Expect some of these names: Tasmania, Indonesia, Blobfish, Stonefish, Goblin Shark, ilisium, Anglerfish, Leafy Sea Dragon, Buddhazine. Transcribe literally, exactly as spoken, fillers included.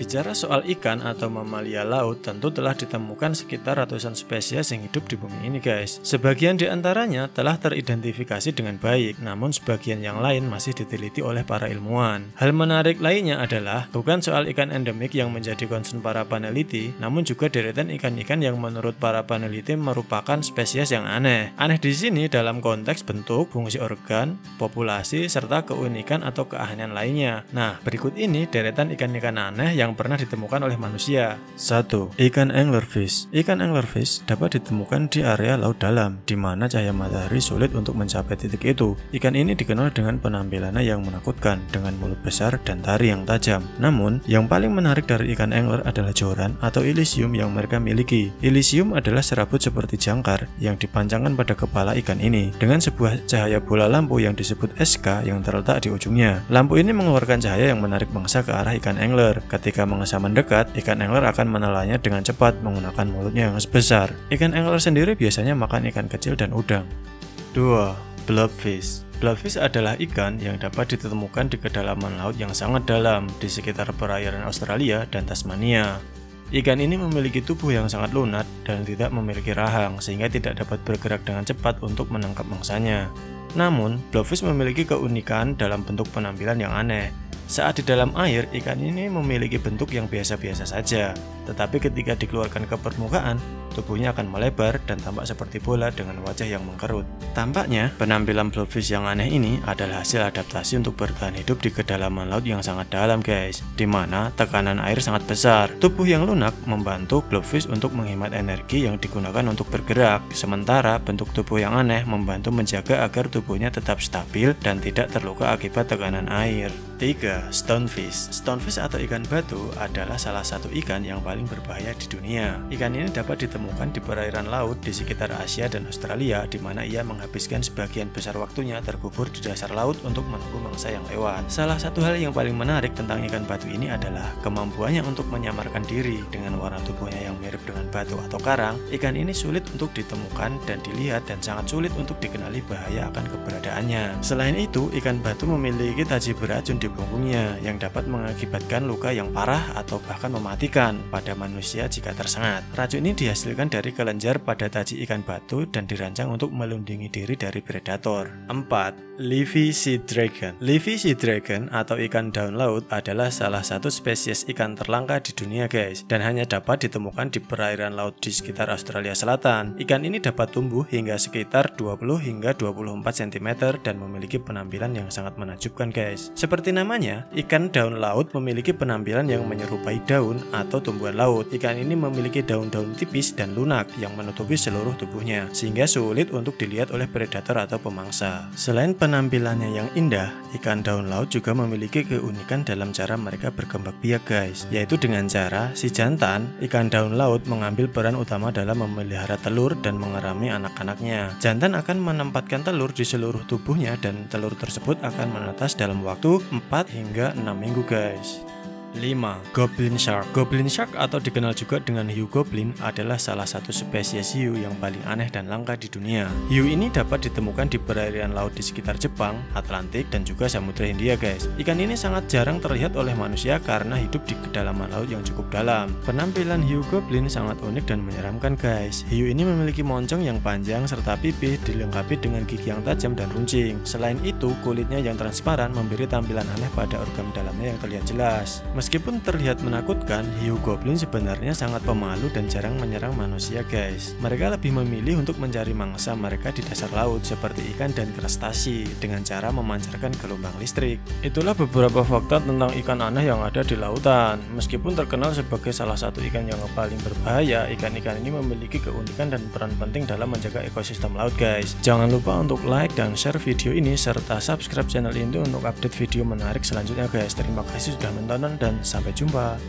Bicara soal ikan atau mamalia laut, tentu telah ditemukan sekitar ratusan spesies yang hidup di bumi ini guys. Sebagian di antaranya telah teridentifikasi dengan baik, namun sebagian yang lain masih diteliti oleh para ilmuwan. Hal menarik lainnya adalah bukan soal ikan endemik yang menjadi concern para peneliti, namun juga deretan ikan-ikan yang menurut para peneliti merupakan spesies yang aneh. Aneh di sini dalam konteks bentuk, fungsi organ, populasi, serta keunikan atau keanehan lainnya. Nah, berikut ini deretan ikan-ikan aneh yang pernah ditemukan oleh manusia. Satu. Ikan anglerfish. Ikan anglerfish dapat ditemukan di area laut dalam, di mana cahaya matahari sulit untuk mencapai titik itu. Ikan ini dikenal dengan penampilannya yang menakutkan, dengan mulut besar dan tari yang tajam. Namun, yang paling menarik dari ikan angler adalah joran atau ilisium yang mereka miliki. Ilisium adalah serabut seperti jangkar yang dipancangkan pada kepala ikan ini, dengan sebuah cahaya bola lampu yang disebut S K yang terletak di ujungnya. Lampu ini mengeluarkan cahaya yang menarik mangsa ke arah ikan angler. Ketika mangsa mendekat, ikan angler akan menelannya dengan cepat menggunakan mulutnya yang sebesar. Ikan angler sendiri biasanya makan ikan kecil dan udang. Dua. Blobfish. Blobfish adalah ikan yang dapat ditemukan di kedalaman laut yang sangat dalam di sekitar perairan Australia dan Tasmania. Ikan ini memiliki tubuh yang sangat lunak dan tidak memiliki rahang, sehingga tidak dapat bergerak dengan cepat untuk menangkap mangsanya. Namun, blobfish memiliki keunikan dalam bentuk penampilan yang aneh. Saat di dalam air, ikan ini memiliki bentuk yang biasa-biasa saja, tetapi ketika dikeluarkan ke permukaan, tubuhnya akan melebar dan tampak seperti bola dengan wajah yang mengkerut. Tampaknya, penampilan blobfish yang aneh ini adalah hasil adaptasi untuk bertahan hidup di kedalaman laut yang sangat dalam guys, di mana tekanan air sangat besar. Tubuh yang lunak membantu blobfish untuk menghemat energi yang digunakan untuk bergerak, sementara bentuk tubuh yang aneh membantu menjaga agar tubuhnya tetap stabil dan tidak terluka akibat tekanan air. Tiga. Stonefish. Stonefish atau ikan batu adalah salah satu ikan yang paling berbahaya di dunia. Ikan ini dapat ditemukan di perairan laut di sekitar Asia dan Australia, di mana ia menghabiskan sebagian besar waktunya terkubur di dasar laut untuk menunggu mangsa yang lewat. Salah satu hal yang paling menarik tentang ikan batu ini adalah kemampuannya untuk menyamarkan diri. Dengan warna tubuhnya yang mirip dengan batu atau karang, ikan ini sulit untuk ditemukan dan dilihat, dan sangat sulit untuk dikenali bahaya akan keberadaannya. Selain itu, ikan batu memiliki taji beracun di punggungnya yang dapat mengakibatkan luka yang parah atau bahkan mematikan pada manusia jika tersengat. Racun ini dihasilkan dari kelenjar pada taji ikan batu dan dirancang untuk melindungi diri dari predator. Empat. Leafy Sea Dragon. Leafy Sea Dragon atau ikan daun laut adalah salah satu spesies ikan terlangka di dunia guys, dan hanya dapat ditemukan di perairan laut di sekitar Australia Selatan. Ikan ini dapat tumbuh hingga sekitar dua puluh hingga dua puluh empat sentimeter dan memiliki penampilan yang sangat menakjubkan guys. Seperti namanya, ikan daun laut memiliki penampilan yang menyerupai daun atau tumbuhan laut. Ikan ini memiliki daun-daun tipis dan lunak yang menutupi seluruh tubuhnya, sehingga sulit untuk dilihat oleh predator atau pemangsa. Selain penampilannya yang indah, ikan daun laut juga memiliki keunikan dalam cara mereka berkembang biak guys, yaitu dengan cara si jantan ikan daun laut mengambil peran utama dalam memelihara telur dan mengerami anak-anaknya. Jantan akan menempatkan telur di seluruh tubuhnya, dan telur tersebut akan menetas dalam waktu empat hingga enam minggu guys. Lima. Goblin Shark. Goblin Shark atau dikenal juga dengan hiu goblin adalah salah satu spesies hiu yang paling aneh dan langka di dunia. Hiu ini dapat ditemukan di perairan laut di sekitar Jepang, Atlantik, dan juga Samudra Hindia guys. Ikan ini sangat jarang terlihat oleh manusia karena hidup di kedalaman laut yang cukup dalam. Penampilan hiu goblin sangat unik dan menyeramkan guys. Hiu ini memiliki moncong yang panjang serta pipih dilengkapi dengan gigi yang tajam dan runcing. Selain itu, kulitnya yang transparan memberi tampilan aneh pada organ dalamnya yang terlihat jelas. Meskipun terlihat menakutkan, hiu goblin sebenarnya sangat pemalu dan jarang menyerang manusia guys. Mereka lebih memilih untuk mencari mangsa mereka di dasar laut seperti ikan dan krustasi dengan cara memancarkan gelombang listrik. Itulah beberapa fakta tentang ikan aneh yang ada di lautan. Meskipun terkenal sebagai salah satu ikan yang paling berbahaya, ikan-ikan ini memiliki keunikan dan peran penting dalam menjaga ekosistem laut guys. Jangan lupa untuk like dan share video ini, serta subscribe channel ini untuk update video menarik selanjutnya guys. Terima kasih sudah menonton dan sampai jumpa.